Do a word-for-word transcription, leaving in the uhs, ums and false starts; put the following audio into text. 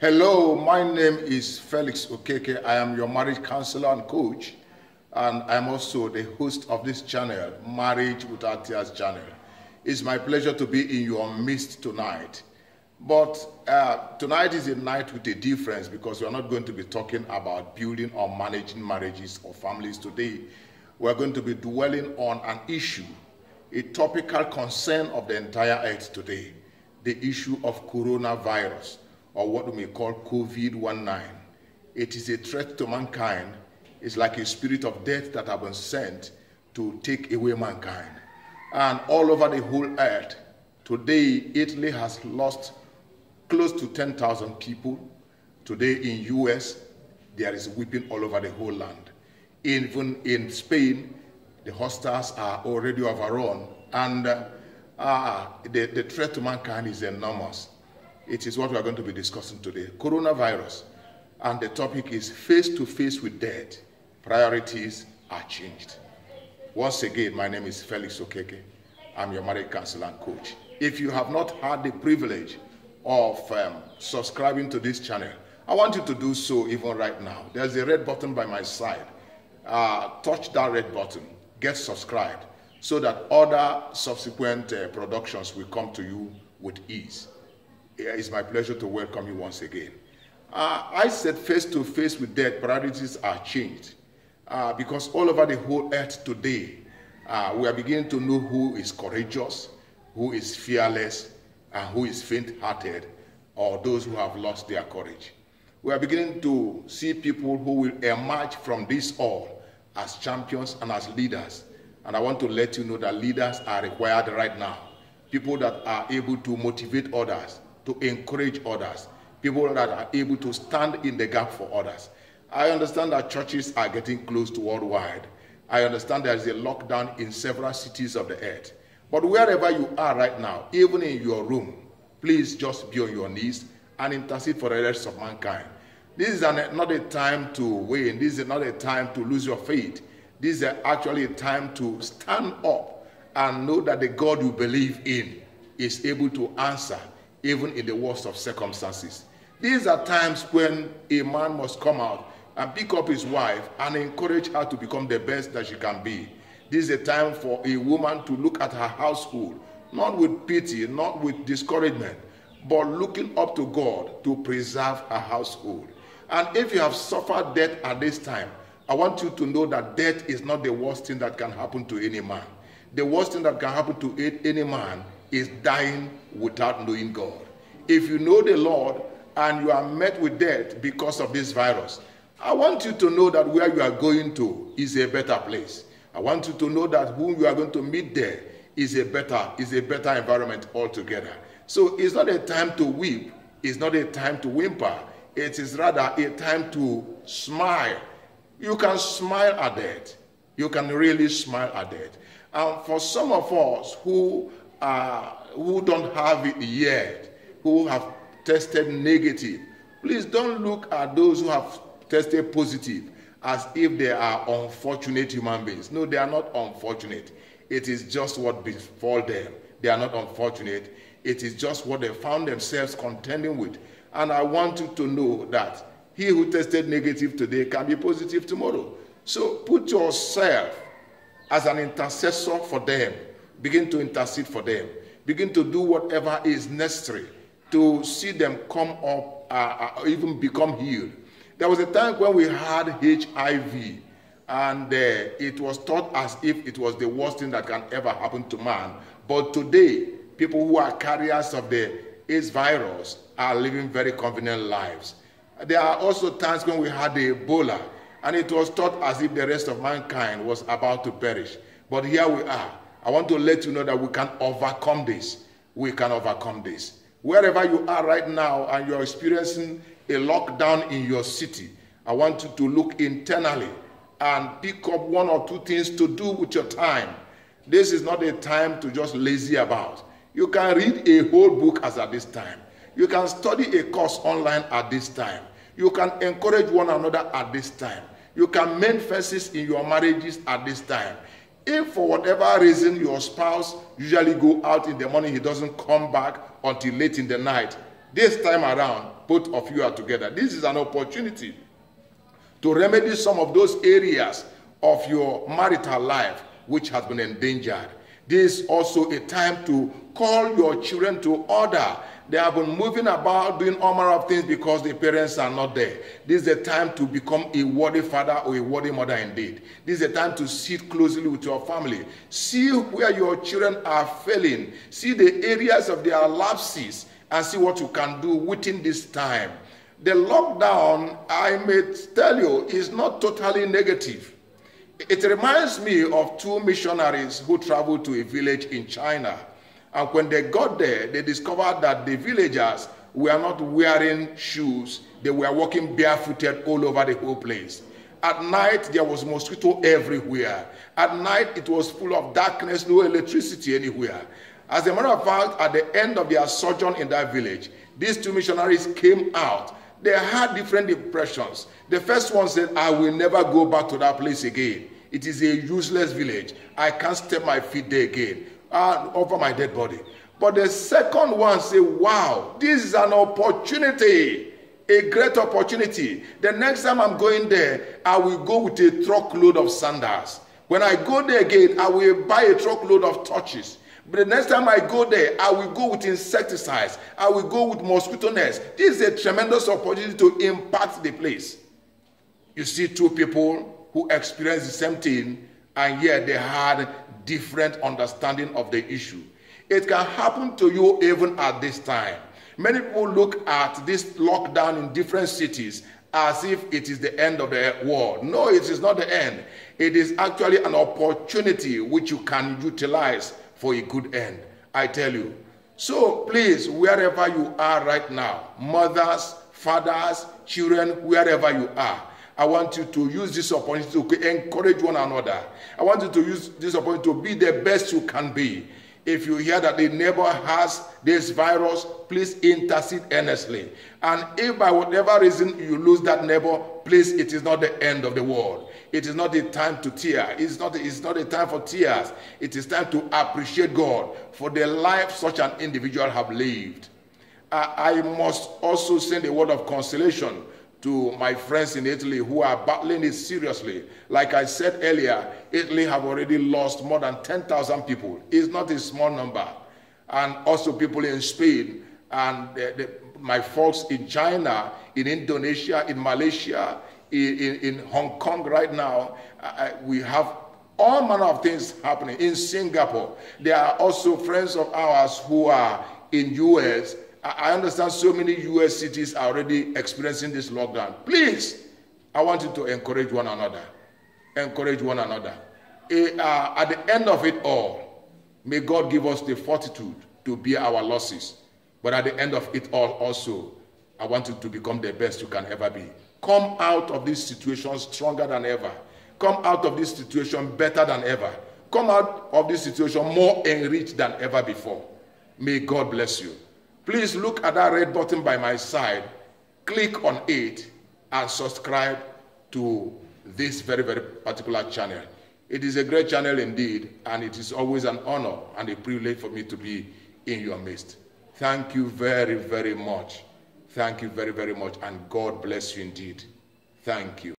Hello, my name is Felix Okeke. I am your marriage counselor and coach, and I'm also the host of this channel, Marriage Without Tears channel. It's my pleasure to be in your midst tonight. But uh, tonight is a night with a difference, because we're not going to be talking about building or managing marriages or families today. We're going to be dwelling on an issue, a topical concern of the entire earth today, the issue of coronavirus, or what we may call COVID nineteen. It is a threat to mankind. It's like a spirit of death that has been sent to take away mankind. And all over the whole earth, today Italy has lost close to ten thousand people. Today in U S, there is weeping all over the whole land. Even in Spain, the hostels are already overrun, and uh, uh, the, the threat to mankind is enormous. It is what we are going to be discussing today, coronavirus. And the topic is face to face with death. Priorities are changed. Once again, my name is Felix Okeke. I'm your marriage counselor and coach. If you have not had the privilege of um, subscribing to this channel, I want you to do so even right now. There's a red button by my side. Uh, touch that red button, get subscribed, so that other subsequent uh, productions will come to you with ease. It's my pleasure to welcome you once again. Uh, I said face to face with death, priorities are changed. Uh, because all over the whole earth today, uh, we are beginning to know who is courageous, who is fearless, and who is faint-hearted, or those who have lost their courage. We are beginning to see people who will emerge from this all as champions and as leaders. And I want to let you know that leaders are required right now. People that are able to motivate others, to encourage others, people that are able to stand in the gap for others. I understand that churches are getting closed worldwide. I understand there is a lockdown in several cities of the earth. But wherever you are right now, even in your room, please just be on your knees and intercede for the rest of mankind. This is an, not a time to wane. This is not a time to lose your faith. This is actually a time to stand up and know that the God you believe in is able to answer even in the worst of circumstances. These are times when a man must come out and pick up his wife and encourage her to become the best that she can be. This is a time for a woman to look at her household, not with pity, not with discouragement, but looking up to God to preserve her household. And if you have suffered death at this time, I want you to know that death is not the worst thing that can happen to any man. The worst thing that can happen to any man is dying without knowing God. If you know the Lord and you are met with death because of this virus, I want you to know that where you are going to is a better place. I want you to know that whom you are going to meet there is a better, is a better environment altogether. So it's not a time to weep. It's not a time to whimper. It is rather a time to smile. You can smile at death. You can really smile at death. And for some of us who Uh, who don't have it yet, who have tested negative, please don't look at those who have tested positive as if they are unfortunate human beings. No, they are not unfortunate. It is just what befalls them. They are not unfortunate. It is just what they found themselves contending with. And I want you to know that he who tested negative today can be positive tomorrow. So put yourself as an intercessor for them. Begin to intercede for them. Begin to do whatever is necessary to see them come up, uh, uh, even become healed. There was a time when we had H I V, and uh, it was taught as if it was the worst thing that can ever happen to man. But today, people who are carriers of the AIDS virus are living very convenient lives. There are also times when we had the Ebola, and it was taught as if the rest of mankind was about to perish. But here we are. I want to let you know that we can overcome this. We can overcome this. Wherever you are right now and you're experiencing a lockdown in your city, I want you to look internally and pick up one or two things to do with your time. This is not a time to just lazy about. You can read a whole book as at this time. You can study a course online at this time. You can encourage one another at this time. You can mend fences in your marriages at this time. If for whatever reason your spouse usually go out in the morning, he doesn't come back until late in the night, This time around, both of you are together. This is an opportunity to remedy some of those areas of your marital life which has been endangered. This is also a time to call your children to order. They have been moving about doing all manner of things because the parents are not there. This is a time to become a worthy father or a worthy mother indeed. This is a time to sit closely with your family. See where your children are failing. See the areas of their lapses and see what you can do within this time. The lockdown, I may tell you, is not totally negative. It reminds me of two missionaries who traveled to a village in China. And when they got there, they discovered that the villagers were not wearing shoes. They were walking barefooted all over the whole place. At night, there was mosquito everywhere. At night, it was full of darkness, no electricity anywhere. As a matter of fact, at the end of their sojourn in that village, these two missionaries came out. They had different impressions. The first one said, I will never go back to that place again. It is a useless village. I can't step my feet there again. Uh, over my dead body. But the second one said, wow, this is an opportunity, a great opportunity. The next time I'm going there, I will go with a truckload of sandals. When I go there again, I will buy a truckload of torches. But the next time I go there, I will go with insecticides. I will go with mosquito nets. This is a tremendous opportunity to impact the place. You see two people who experience the same thing, and yet they had different understanding of the issue. It can happen to you even at this time. Many people look at this lockdown in different cities as if it is the end of the world. No, it is not the end. It is actually an opportunity which you can utilize for a good end, I tell you. So please, wherever you are right now, mothers, fathers, children, wherever you are, I want you to use this opportunity to encourage one another. I want you to use this opportunity to be the best you can be. If you hear that the neighbor has this virus, please intercede earnestly. And if by whatever reason you lose that neighbor, please, it is not the end of the world. It is not a time to tear. It's not, it's not a time for tears. It is time to appreciate God for the life such an individual have lived. I, I must also send a word of consolation to my friends in Italy who are battling it seriously. Like I said earlier, Italy have already lost more than ten thousand people. It's not a small number. And also people in Spain and the, the, my folks in China, in Indonesia, in Malaysia, in, in, in Hong Kong right now, I, we have all manner of things happening. In Singapore, there are also friends of ours who are in U S. I understand so many U S cities are already experiencing this lockdown. Please, I want you to encourage one another. Encourage one another. At the end of it all, may God give us the fortitude to bear our losses. But at the end of it all also, I want you to become the best you can ever be. Come out of this situation stronger than ever. Come out of this situation better than ever. Come out of this situation more enriched than ever before. May God bless you. Please look at that red button by my side, click on it, and subscribe to this very, very particular channel. It is a great channel indeed, and it is always an honor and a privilege for me to be in your midst. Thank you very, very much. Thank you very, very much, and God bless you indeed. Thank you.